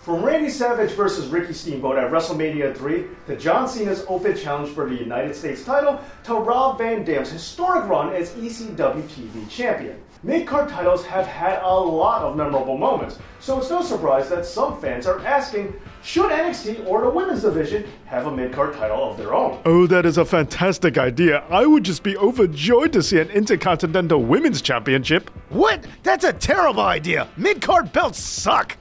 From Randy Savage versus Ricky Steamboat at WrestleMania 3, to John Cena's open challenge for the United States title, to Rob Van Dam's historic run as ECW TV champion. Mid-card titles have had a lot of memorable moments, so it's no surprise that some fans are asking, should NXT or the women's division have a mid-card title of their own? Oh, that is a fantastic idea. I would just be overjoyed to see an Intercontinental Women's Championship. What? That's a terrible idea. Mid-card belts suck.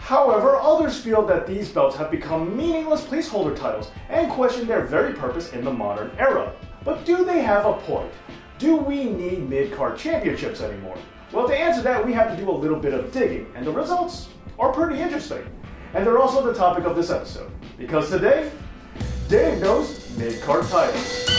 However, others feel that these belts have become meaningless placeholder titles and question their very purpose in the modern era. But do they have a point? Do we need mid-card championships anymore? Well, to answer that, we have to do a little bit of digging, and the results are pretty interesting. And they're also the topic of this episode, because today, Dave knows mid-card titles.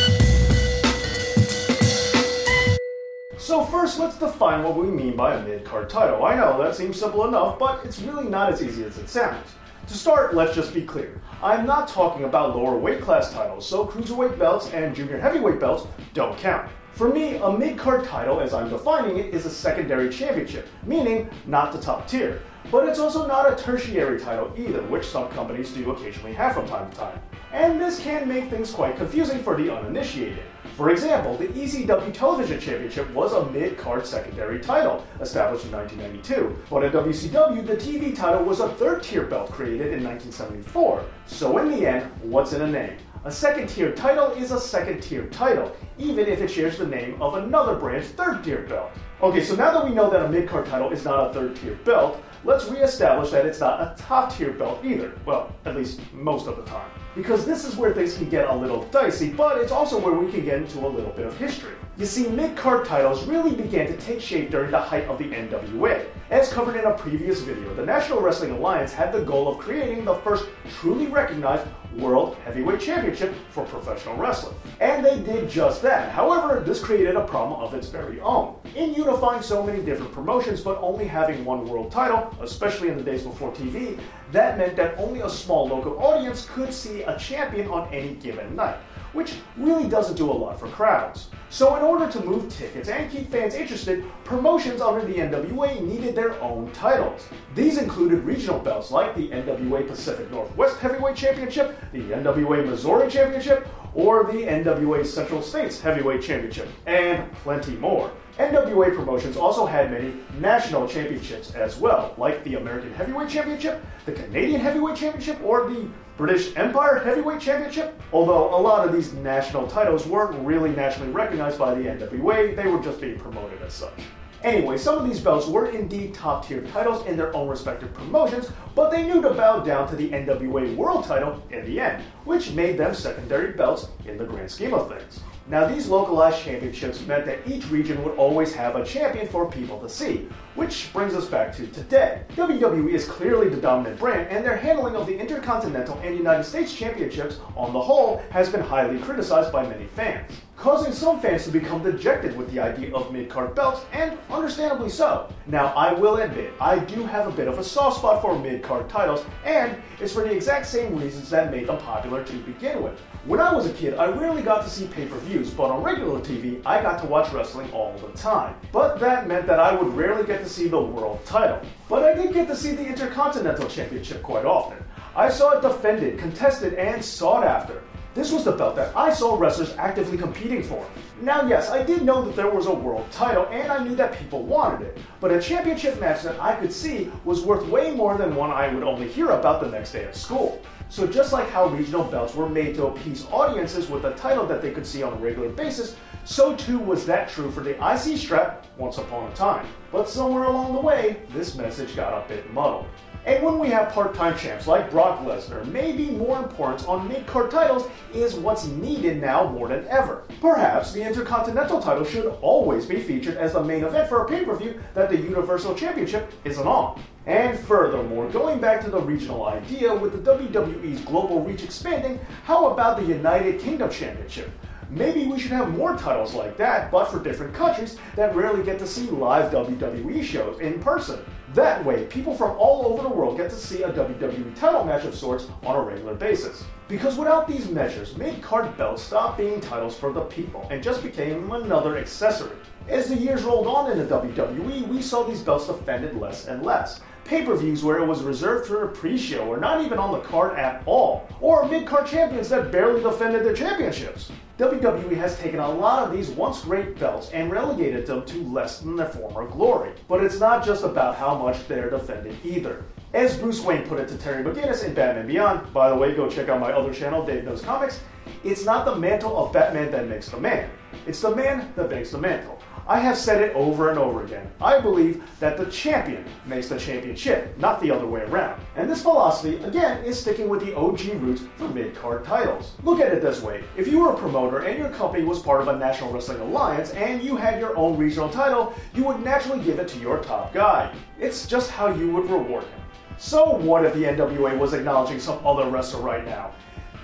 So first, let's define what we mean by a mid-card title. I know, that seems simple enough, but it's really not as easy as it sounds. To start, let's just be clear. I'm not talking about lower weight class titles, so cruiserweight belts and junior heavyweight belts don't count. For me, a mid-card title, as I'm defining it, is a secondary championship, meaning not the top tier. But it's also not a tertiary title either, which some companies do occasionally have from time to time. And this can make things quite confusing for the uninitiated. For example, the ECW Television Championship was a mid-card secondary title, established in 1992. But in WCW, the TV title was a third-tier belt created in 1974. So in the end, what's in a name? A second-tier title is a second-tier title, even if it shares the name of another brand's third-tier belt. Okay, so now that we know that a mid-card title is not a third-tier belt, let's reestablish that it's not a top-tier belt either. Well, at least most of the time. Because this is where things can get a little dicey, but it's also where we can get into a little bit of history. You see, mid-card titles really began to take shape during the height of the NWA. As covered in a previous video, the National Wrestling Alliance had the goal of creating the first truly recognized World Heavyweight Championship for professional wrestling. And they did just that. However, this created a problem of its very own. In unifying so many different promotions but only having one world title, especially in the days before TV, that meant that only a small local audience could see a champion on any given night, which really doesn't do a lot for crowds. So in order to move tickets and keep fans interested, promotions under the NWA needed their own titles. These included regional belts like the NWA Pacific Northwest Heavyweight Championship, the NWA Missouri Championship, or the NWA Central States Heavyweight Championship, and plenty more. NWA promotions also had many national championships as well, like the American Heavyweight Championship, the Canadian Heavyweight Championship, or the British Empire Heavyweight Championship. Although a lot of these national titles weren't really nationally recognized by the NWA, they were just being promoted as such. Anyway, some of these belts were indeed top-tier titles in their own respective promotions, but they knew to bow down to the NWA World title in the end, which made them secondary belts in the grand scheme of things. Now, these localized championships meant that each region would always have a champion for people to see, which brings us back to today. WWE is clearly the dominant brand, and their handling of the Intercontinental and United States Championships, on the whole, has been highly criticized by many fans, causing some fans to become dejected with the idea of mid-card belts, and understandably so. Now, I will admit, I do have a bit of a soft spot for mid-card titles, and it's for the exact same reasons that made them popular to begin with. When I was a kid, I rarely got to see pay-per-views, but on regular TV, I got to watch wrestling all the time. But that meant that I would rarely get to see the world title. But I did get to see the Intercontinental Championship quite often. I saw it defended, contested, and sought after. This was the belt that I saw wrestlers actively competing for. Now yes, I did know that there was a world title and I knew that people wanted it, but a championship match that I could see was worth way more than one I would only hear about the next day at school. So just like how regional belts were made to appease audiences with a title that they could see on a regular basis, so too was that true for the IC strap once upon a time. But somewhere along the way, this message got a bit muddled. And when we have part-time champs like Brock Lesnar, maybe more importance on mid-card titles is what's needed now more than ever. Perhaps the Intercontinental title should always be featured as the main event for a pay-per-view that the Universal Championship isn't on. And furthermore, going back to the regional idea, with the WWE's global reach expanding, how about the United Kingdom Championship? Maybe we should have more titles like that, but for different countries that rarely get to see live WWE shows in person. That way, people from all over the world get to see a WWE title match of sorts on a regular basis. Because without these measures, mid-card belts stopped being titles for the people and just became another accessory. As the years rolled on in the WWE, we saw these belts defended less and less. pay-per-views where it was reserved for a pre-show or not even on the card at all, or mid-card champions that barely defended their championships. WWE has taken a lot of these once great belts and relegated them to less than their former glory. But it's not just about how much they're defending either. As Bruce Wayne put it to Terry McGinnis in Batman Beyond, by the way, go check out my other channel, Dave Knows Comics, it's not the mantle of Batman that makes the man, it's the man that makes the mantle. I have said it over and over again. I believe that the champion makes the championship, not the other way around. And this philosophy, again, is sticking with the OG roots for mid-card titles. Look at it this way. If you were a promoter and your company was part of a national wrestling alliance and you had your own regional title, you would naturally give it to your top guy. It's just how you would reward him. So what if the NWA was acknowledging some other wrestler right now?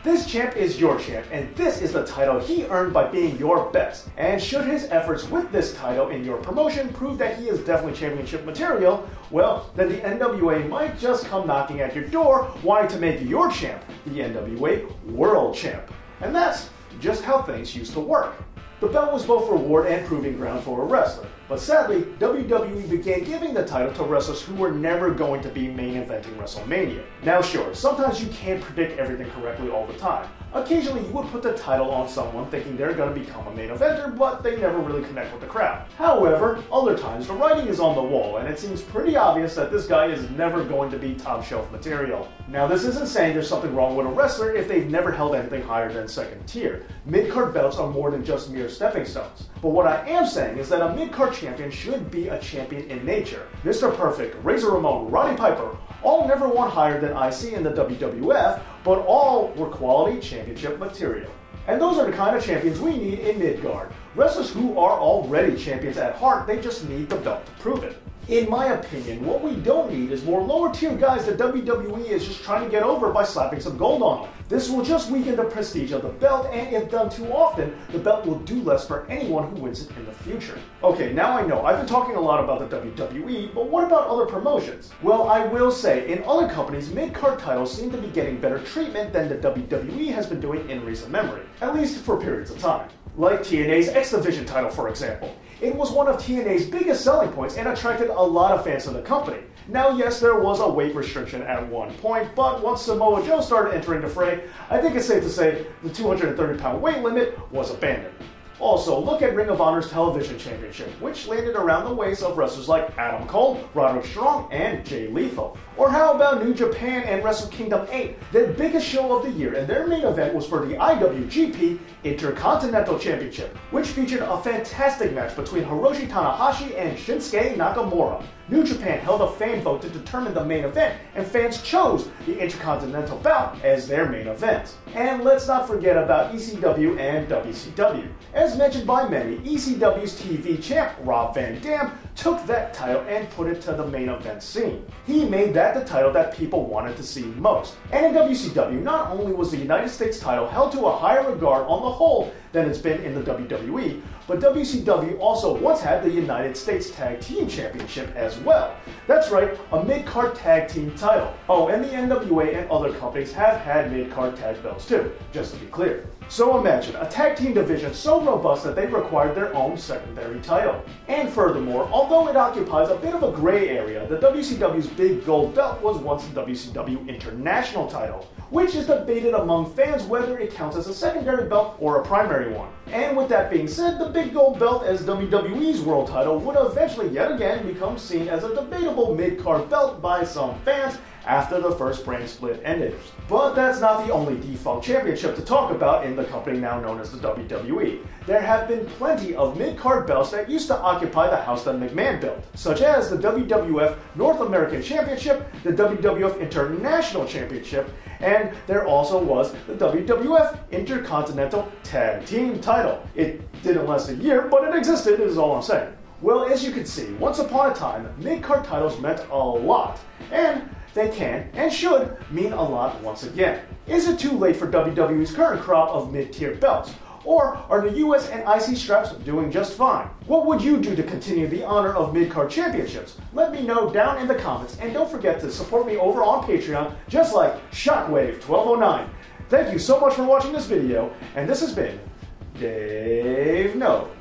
This champ is your champ, and this is the title he earned by being your best. And should his efforts with this title in your promotion prove that he is definitely championship material, well, then the NWA might just come knocking at your door wanting to make your champ the NWA World Champ. And that's just how things used to work. The belt was both reward and proving ground for a wrestler. But sadly, WWE began giving the title to wrestlers who were never going to be main eventing WrestleMania. Now sure, sometimes you can't predict everything correctly all the time. Occasionally you would put the title on someone thinking they're going to become a main eventer, but they never really connect with the crowd. However, other times the writing is on the wall and it seems pretty obvious that this guy is never going to be top shelf material. Now this isn't saying there's something wrong with a wrestler if they've never held anything higher than second tier. Mid-card belts are more than just mere stepping stones. But what I am saying is that a mid-card champion should be a champion in nature. Mr. Perfect, Razor Ramon, Roddy Piper, all never won higher than IC in the WWF, but all were quality championship material. And those are the kind of champions we need in mid-guard. Wrestlers who are already champions at heart, they just need the belt to prove it. In my opinion, what we don't need is more lower tier guys that WWE is just trying to get over by slapping some gold on them. This will just weaken the prestige of the belt, and if done too often, the belt will do less for anyone who wins it in the future. Okay, now I know, I've been talking a lot about the WWE, but what about other promotions? Well, I will say, in other companies, mid-card titles seem to be getting better treatment than the WWE has been doing in recent memory, at least for periods of time. Like TNA's X Division title, for example. It was one of TNA's biggest selling points and attracted a lot of fans to the company. Now yes, there was a weight restriction at one point, but once Samoa Joe started entering the fray, I think it's safe to say the 230-pound weight limit was abandoned. Also, look at Ring of Honor's Television Championship, which landed around the waist of wrestlers like Adam Cole, Roderick Strong, and Jay Lethal. Or how about New Japan and Wrestle Kingdom 8, their biggest show of the year, and their main event was for the IWGP Intercontinental Championship, which featured a fantastic match between Hiroshi Tanahashi and Shinsuke Nakamura. New Japan held a fan vote to determine the main event, and fans chose the Intercontinental bout as their main event. And let's not forget about ECW and WCW. As mentioned by many, ECW's TV champ Rob Van Dam took that title and put it to the main event scene. He made that the title that people wanted to see most. And in WCW, not only was the United States title held to a higher regard on the whole than it's been in the WWE, but WCW also once had the United States Tag Team Championship as well. That's right, a mid-card tag team title. Oh, and the NWA and other companies have had mid-card tag belts too, just to be clear. So imagine, a tag team division so robust that they required their own secondary title. And furthermore, although it occupies a bit of a gray area, the WCW's big gold belt was once the WCW International title, which is debated among fans whether it counts as a secondary belt or a primary one. And with that being said, the big gold belt as WWE's world title would eventually yet again become seen as a debatable mid-card belt by some fans after the first brand split ended. But that's not the only defunct championship to talk about in the company now known as the WWE. There have been plenty of mid-card belts that used to occupy the house that McMahon built, such as the WWF North American Championship, the WWF International Championship, and there also was the WWF Intercontinental Tag Team title. It didn't last a year, but it existed, is all I'm saying. Well, as you can see, once upon a time, mid-card titles meant a lot, and they can, and should, mean a lot once again. Is it too late for WWE's current crop of mid-tier belts? Or are the US and IC straps doing just fine? What would you do to continue the honor of mid-card championships? Let me know down in the comments, and don't forget to support me over on Patreon, just like Shockwave1209. Thank you so much for watching this video, and this has been Dave Knows.